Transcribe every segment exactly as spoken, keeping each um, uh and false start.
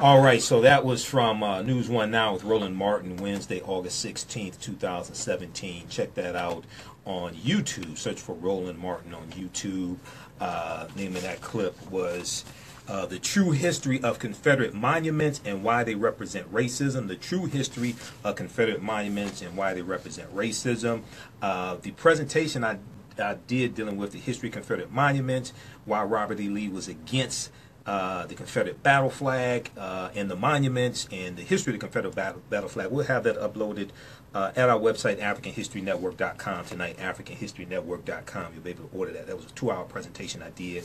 All right, so that was from uh, News One Now with Roland Martin, Wednesday, August sixteenth, two thousand seventeen. Check that out on YouTube. Search for Roland Martin on YouTube. Uh, name of that clip was uh, The True History of Confederate Monuments and Why They Represent Racism. The True History of Confederate Monuments and Why They Represent Racism. Uh, the presentation I, I did dealing with the history of Confederate monuments, why Robert E. Lee was against Uh, the Confederate battle flag uh, and the monuments and the history of the Confederate battle, battle flag. We'll have that uploaded uh, at our website, African History Network dot com tonight, African History Network dot com. You'll be able to order that. That was a two-hour presentation I did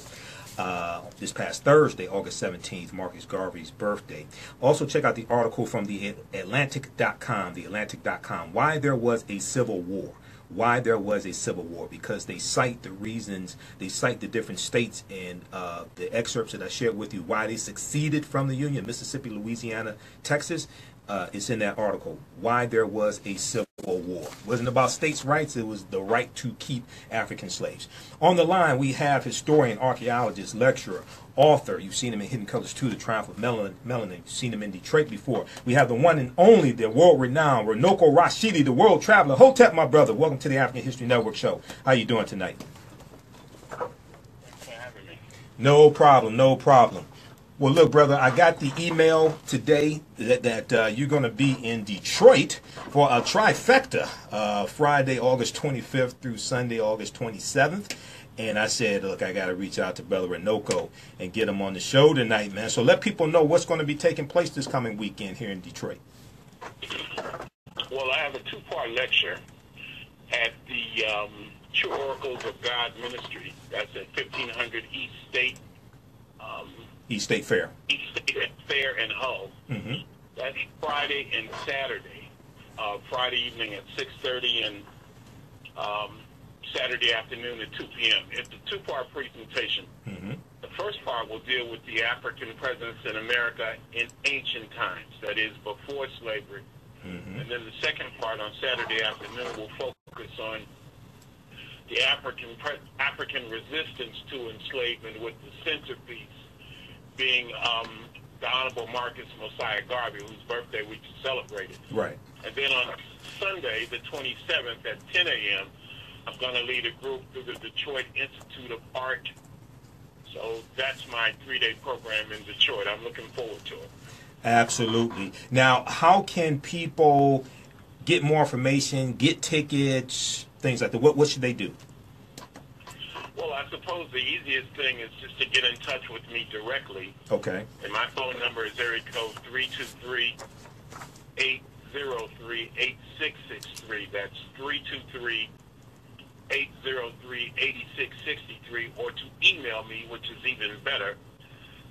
uh, this past Thursday, August seventeenth, Marcus Garvey's birthday. Also, check out the article from the Atlantic dot com, the Atlantic dot com, Why There Was a Civil War. Why there was a civil war, because they cite the reasons, they cite the different states and uh, the excerpts that I shared with you, why they seceded from the Union, Mississippi, Louisiana, Texas. Uh, it's in that article, Why There Was a Civil War. It wasn't about states' rights, it was the right to keep African slaves. On the line, we have historian, archaeologist, lecturer, author. You've seen him in Hidden Colors two, The Triumph of Melanin. You've seen him in Detroit before. We have the one and only, the world-renowned Runoko Rashidi, the world traveler. Hotep, my brother. Welcome to the African History Network Show. How you doing tonight? Thanks for having me. No problem, no problem. Well, look, brother, I got the email today that, that uh, you're going to be in Detroit for a trifecta, uh, Friday, August twenty-fifth through Sunday, August twenty-seventh. And I said, look, I got to reach out to Brother Runoko and get him on the show tonight, man. So let people know what's going to be taking place this coming weekend here in Detroit. Well, I have a two-part lecture at the um, True Oracles of God Ministry. That's at fifteen hundred East State um East State Fair. East State Fair in Hull. Mm-hmm. That's Friday and Saturday. Uh, Friday evening at six thirty and um, Saturday afternoon at two p m It's a two-part presentation. Mm-hmm. The first part will deal with the African presence in America in ancient times, that is, before slavery. Mm-hmm. And then the second part on Saturday afternoon will focus on the African, pre African resistance to enslavement, with the centerpiece being um, the Honorable Marcus Mosiah Garvey, whose birthday we just celebrated. Right. And then on Sunday, the twenty-seventh at ten a m, I'm going to lead a group through the Detroit Institute of Art. So that's my three-day program in Detroit. I'm looking forward to it. Absolutely. Now, how can people get more information, get tickets, things like that? What, what should they do? Well, I suppose the easiest thing is just to get in touch with me directly. Okay. And my phone number is area code three two three, eight oh three, eight six six three. That's three two three, eight oh three, eight six six three. Or to email me, which is even better,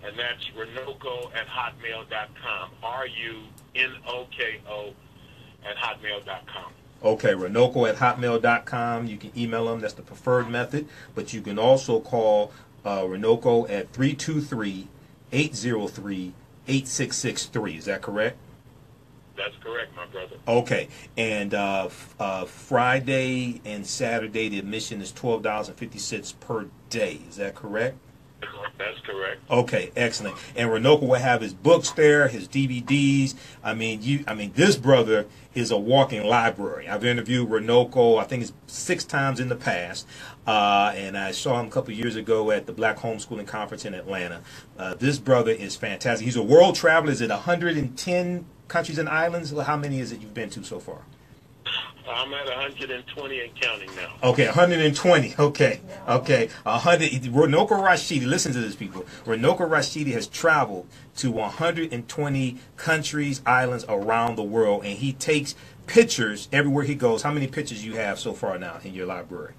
and that's Runoko at hotmail dot com. R U N O K O at hotmail dot com. Okay, Runoko at hotmail dot com. You can email them. That's the preferred method. But you can also call uh, Runoko at three two three, eight oh three, eight six six three. Is that correct? That's correct, my brother. Okay. And uh, uh, Friday and Saturday, the admission is twelve dollars and fifty cents per day. Is that correct? That's correct. Okay, excellent. And Runoko will have his books there, his D V Ds. I mean, you. I mean, this brother is a walking library. I've interviewed Runoko, I think it's six times in the past, uh, and I saw him a couple of years ago at the Black Homeschooling Conference in Atlanta. Uh, this brother is fantastic. He's a world traveler. Is it one hundred ten countries and islands? How many is it you've been to so far? I'm at one hundred twenty and counting now. Okay, one hundred twenty. Okay, okay. one hundred. Runoko Rashidi, listen to this, people. Runoko Rashidi has traveled to one hundred twenty countries, islands around the world, and he takes pictures everywhere he goes. How many pictures you have so far now in your library?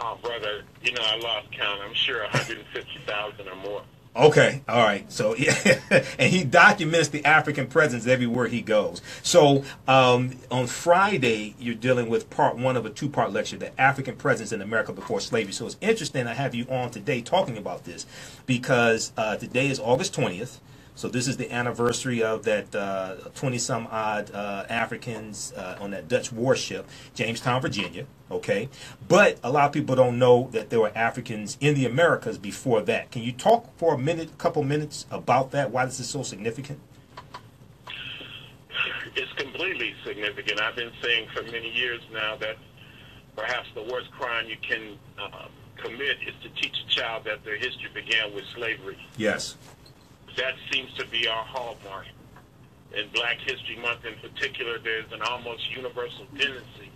Oh, brother, you know, I lost count. I'm sure one hundred fifty thousand or more. Okay, all right. So, yeah. And he documents the African presence everywhere he goes. So, um, on Friday, you're dealing with part one of a two-part lecture, The African Presence in America Before Slavery. So, it's interesting I have you on today talking about this, because uh, today is August twentieth. So this is the anniversary of that twenty-some-odd uh, uh, Africans uh, on that Dutch warship, Jamestown, Virginia, okay? But a lot of people don't know that there were Africans in the Americas before that. Can you talk for a minute, a couple minutes about that? Why this is so significant? It's completely significant. I've been saying for many years now that perhaps the worst crime you can uh, commit is to teach a child that their history began with slavery. Yes. That seems to be our hallmark. In Black History Month in particular, there's an almost universal tendency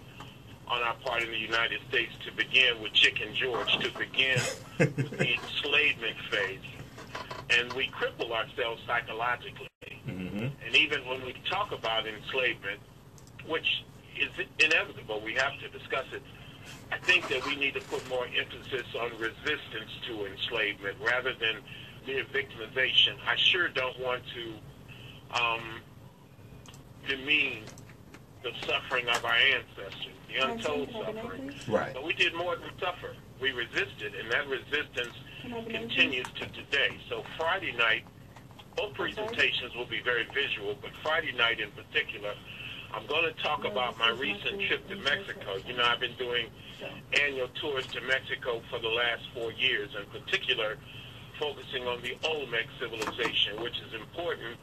on our part in the United States to begin with Chicken George, to begin with the enslavement phase. And we cripple ourselves psychologically. Mm-hmm. And even when we talk about enslavement, which is inevitable, we have to discuss it, I think that we need to put more emphasis on resistance to enslavement rather than mere victimization. I sure don't want to um, demean the suffering of our ancestors, the untold suffering. Right. But we did more than suffer. We resisted, and that resistance continues to today. So Friday night, both presentations will be very visual, but Friday night in particular, I'm going to talk about my recent trip to Mexico. You know, I've been doing annual tours to Mexico for the last four years, in particular focusing on the Olmec civilization, which is important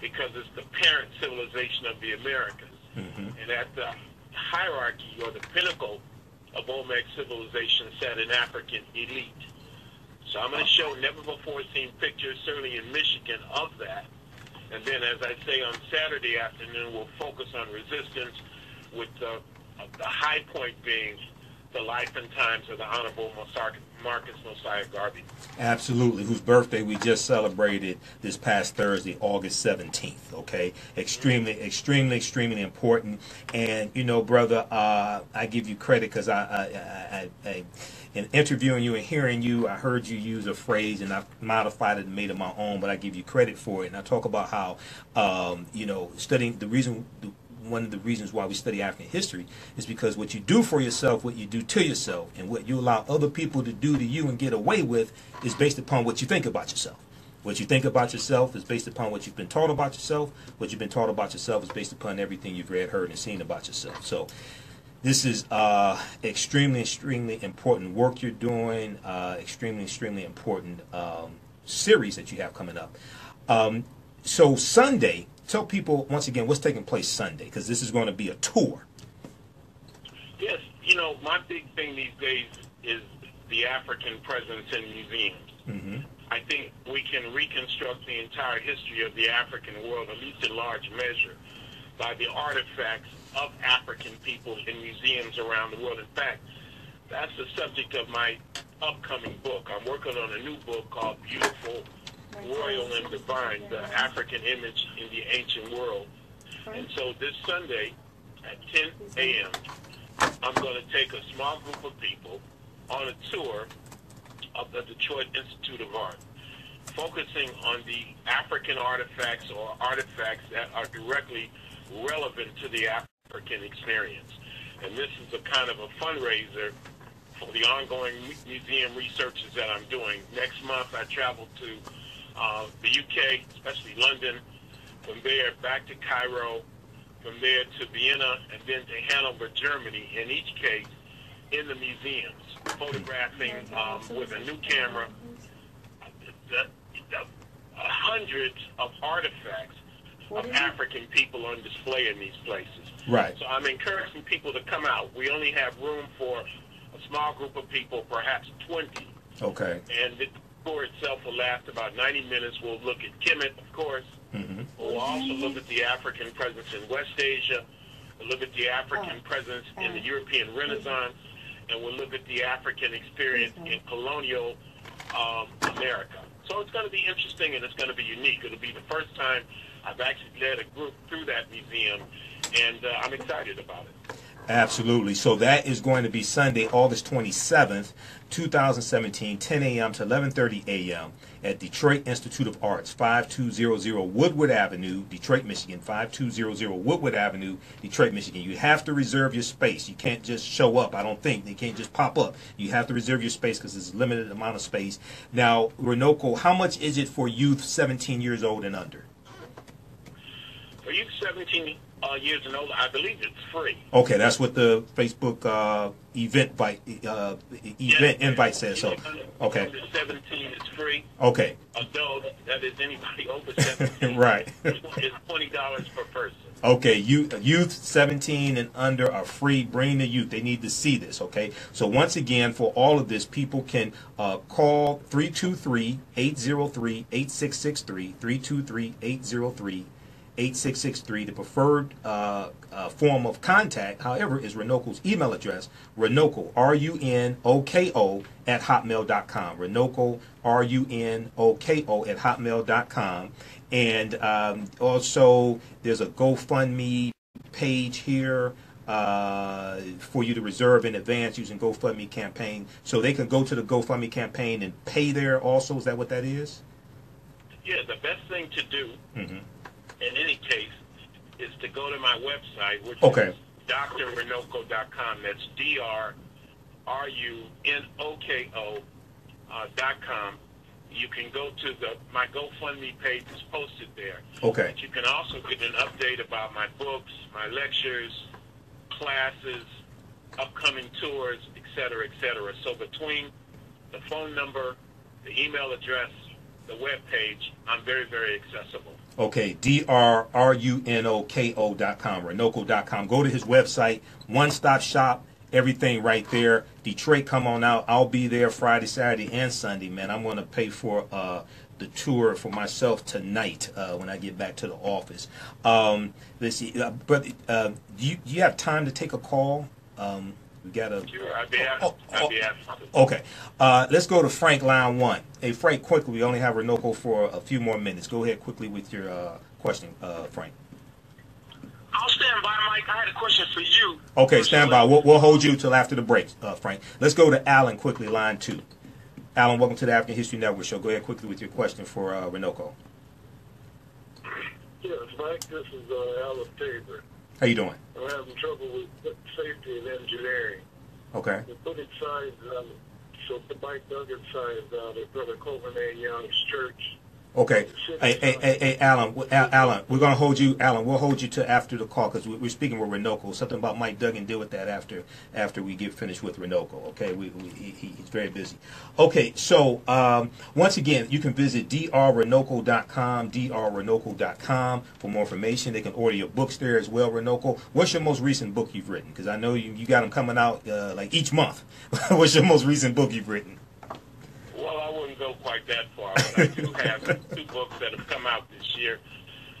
because it's the parent civilization of the Americas. Mm-hmm. And at the hierarchy or the pinnacle of Olmec civilization sat an African elite. So I'm going to show never-before-seen pictures, certainly in Michigan, of that. And then, as I say, on Saturday afternoon, we'll focus on resistance, with the, uh, the high point being the life and times of the Honorable Marcus Mosiah Garvey. Absolutely, whose birthday we just celebrated this past Thursday, August seventeenth, okay? Extremely, mm-hmm. extremely, extremely important. And, you know, brother, uh, I give you credit because I, I, I, I, I in interviewing you and hearing you, I heard you use a phrase, and I modified it and made it my own, but I give you credit for it. And I talk about how, um, you know, studying the reason, the, one of the reasons why we study African history is because what you do for yourself, what you do to yourself, and what you allow other people to do to you and get away with is based upon what you think about yourself. What you think about yourself is based upon what you've been taught about yourself. What you've been taught about yourself is based upon everything you've read, heard, and seen about yourself. So this is uh, extremely, extremely important work you're doing, uh, extremely, extremely important um, series that you have coming up. Um, so Sunday, tell people once again what's taking place Sunday, because this is going to be a tour. Yes, you know, my big thing these days is the African presence in museums. Mm-hmm. I think we can reconstruct the entire history of the African world, at least in large measure, by the artifacts of African people in museums around the world. In fact, that's the subject of my upcoming book. I'm working on a new book called Beautiful, Royal and Divine, the African Image in the Ancient World. And so this Sunday at ten a m, I'm going to take a small group of people on a tour of the Detroit Institute of Arts, focusing on the African artifacts or artifacts that are directly relevant to the African experience. And this is a kind of a fundraiser for the ongoing museum researches that I'm doing. Next month, I travel to uh, the U K, especially London, from there back to Cairo, from there to Vienna, and then to Hanover, Germany, in each case in the museums, photographing um, with a new camera the, the, uh, hundreds of artifacts of African people on display in these places. Right. So I'm encouraging people to come out. We only have room for a small group of people, perhaps twenty. Okay. And the tour itself will last about ninety minutes. We'll look at Kemet, of course. Mm-hmm. We'll also look at the African presence in West Asia. We'll look at the African presence in the European Renaissance. And we'll look at the African experience in colonial um, America. So it's going to be interesting, and it's going to be unique. It'll be the first time I've actually led a group through that museum, and uh, I'm excited about it. Absolutely. So that is going to be Sunday, August twenty-seventh, two thousand seventeen, ten a m to eleven thirty a m at Detroit Institute of Arts, five two zero zero Woodward Avenue, Detroit, Michigan, five two zero zero Woodward Avenue, Detroit, Michigan. You have to reserve your space. You can't just show up, I don't think. They can't just pop up. You have to reserve your space because there's a limited amount of space. Now, Runoko, how much is it for youth seventeen years old and under? For youth seventeen uh, years and older, I believe it's free. Okay, that's what the Facebook uh, event, by, uh, event yes, invite says. So, okay. Under seventeen is free. Okay. Adult, that is anybody over seventeen. Right. It's twenty dollars per person. Okay, youth, youth seventeen and under are free. Bring the youth. They need to see this, okay? So once again, for all of this, people can uh, call three two three, eight zero three, eight six six three, three two three, eight zero three, eight six six three. The preferred uh, uh, form of contact, however, is Runoko's email address, Runoko, R U N O K O, at hotmail dot com. Runoko, R U N O K O, at hotmail dot com. And um, also, there's a GoFundMe page here uh, for you to reserve in advance using GoFundMe campaign. So they can go to the GoFundMe campaign and pay there also. Is that what that is? Yeah, the best thing to do. Mm-hmm. In any case, is to go to my website, which okay. is Dr Runoko dot com. That's D R R U N O K O dot com. You can go to the my GoFundMe page is posted there. Okay. But you can also get an update about my books, my lectures, classes, upcoming tours, et cetera, et cetera. So between the phone number, the email address, the web page, I'm very, very accessible. Okay, D R R U N O K O dot com, Runoko dot com. Go to his website, one-stop shop, everything right there. Detroit, come on out. I'll be there Friday, Saturday, and Sunday, man. I'm going to pay for uh, the tour for myself tonight uh, when I get back to the office. Um, let's see, uh, but uh, do, you, do you have time to take a call? Um, we got a. Sure, I'd be happy. Oh, oh, I'd be happy. Okay, uh, let's go to Frank, line one. Hey, Frank, quickly, we only have Runoko for a few more minutes. Go ahead quickly with your uh, question, uh, Frank. I'll stand by, Mike. I had a question for you. Okay, stand by. We'll, we'll hold you till after the break, uh, Frank. Let's go to Alan quickly, line two. Alan, welcome to the African History Network Show. Go ahead quickly with your question for uh, Runoko. Yes, Mike, this is uh, Alan Tabor. How you doing? I'm having trouble with safety and engineering. Okay. They put it signs on, so the Mike Duggan signs out at Brother Coleman A. Young's church. Okay. Hey, hey, hey, hey, Alan, Alan, we're going to hold you, Alan, we'll hold you to after the call because we're speaking with Runoko. Something about Mike Duggan, deal with that after after we get finished with Runoko, okay? We, we, he, he's very busy. Okay, so um, once again, you can visit D R Runoko dot com, D R Runoko dot com for more information. They can order your books there as well, Runoko. What's your most recent book you've written? Because I know you, you got them coming out uh, like each month. What's your most recent book you've written? Go quite that far, but I do have two books that have come out this year.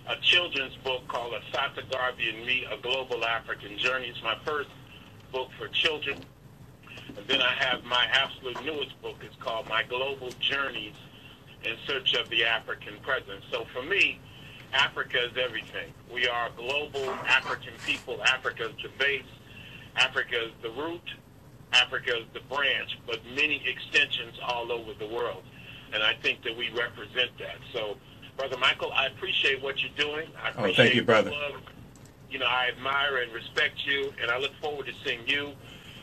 A children's book called Assata Garvey and Me, A Global African Journey. It's my first book for children. And then I have my absolute newest book. It's called My Global Journeys in Search of the African Presence. So for me, Africa is everything. We are a global African people. Africa is the base. Africa is the root. Africa is the branch, but many extensions all over the world. And I think that we represent that. So, Brother Michael, I appreciate what you're doing. I appreciate oh, thank you, brother. Your love. You know, I admire and respect you, and I look forward to seeing you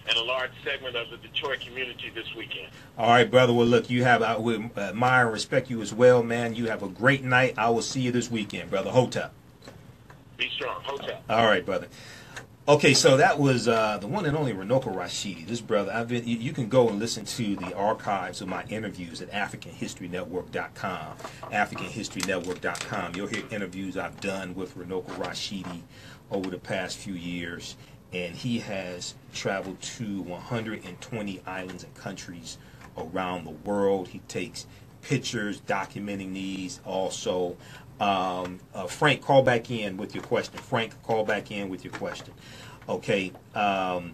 and a large segment of the Detroit community this weekend. All right, brother. Well, look, you have, I would admire and respect you as well, man. You have a great night. I will see you this weekend, brother. Hotep. Be strong. Hotep. All right, brother. Okay, so that was uh, the one and only Runoko Rashidi. This brother, I've been, you can go and listen to the archives of my interviews at African History Network dot com, African History Network dot com. You'll hear interviews I've done with Runoko Rashidi over the past few years, and he has traveled to one hundred twenty islands and countries around the world. He takes pictures documenting these also. Um, uh, Frank, call back in with your question. Frank, call back in with your question. Okay. Um,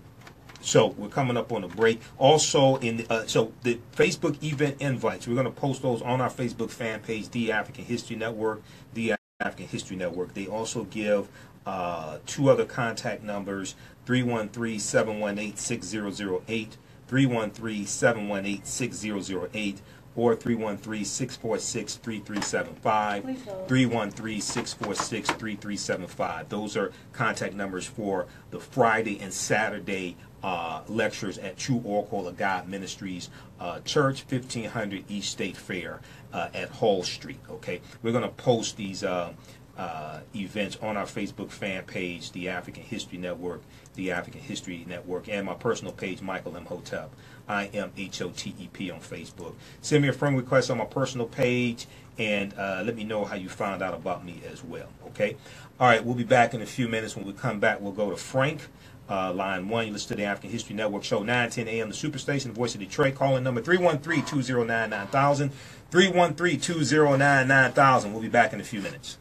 so we're coming up on a break. Also, in the, uh, so the Facebook event invites, we're going to post those on our Facebook fan page, The African History Network. The African History Network. They also give uh, two other contact numbers, three one three, seven one eight, six zero zero eight, three one three, seven one eight, six zero zero eight, or three one three, six four six, three three seven five, three one three, six four six, three three seven five. Those are contact numbers for the Friday and Saturday uh, lectures at True Oracle of God Ministries uh, Church, fifteen hundred East State Fair uh, at Hall Street. Okay, we're going to post these uh, uh, events on our Facebook fan page, The African History Network, The African History Network, and my personal page, Michael Imhotep. I M H O T E P on Facebook. Send me a friend request on my personal page, and uh, let me know how you found out about me as well. Okay. All right. We'll be back in a few minutes. When we come back, we'll go to Frank, uh, line one. You listen to the African History Network Show, nine ten A M, the Superstation, the Voice of Detroit. Calling number three one three, two zero nine, nine thousand. three one three, two zero nine, nine thousand. We'll be back in a few minutes.